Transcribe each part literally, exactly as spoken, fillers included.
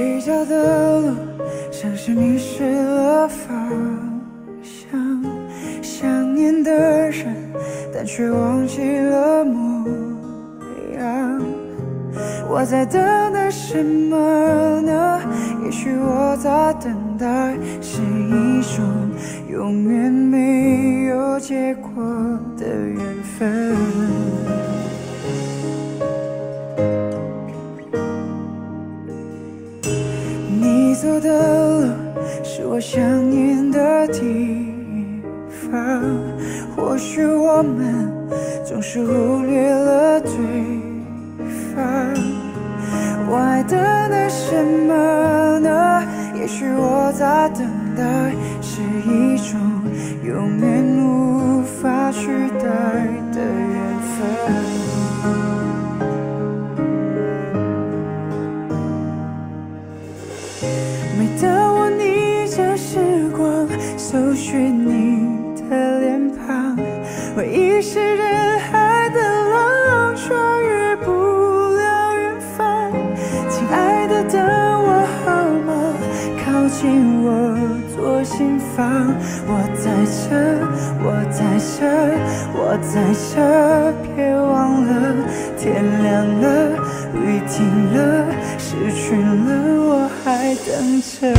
回家的路像是迷失了方向，想念的人但却忘记了模样。我在等待什么呢？也许我在等待是一种永远没有结果的缘分。 走的路是我想念的地方，或许我们总是忽略了对方。我还等待什么呢？也许我在等待是一种永远无法取代的缘分。 搜寻你的脸庞，回忆是人海的浪，却越不了远方。亲爱的，等我好吗？靠近我，左心房。我在这，我在这，我在这，别忘了，天亮了，雨停了，失去了，我还等着。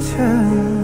等着。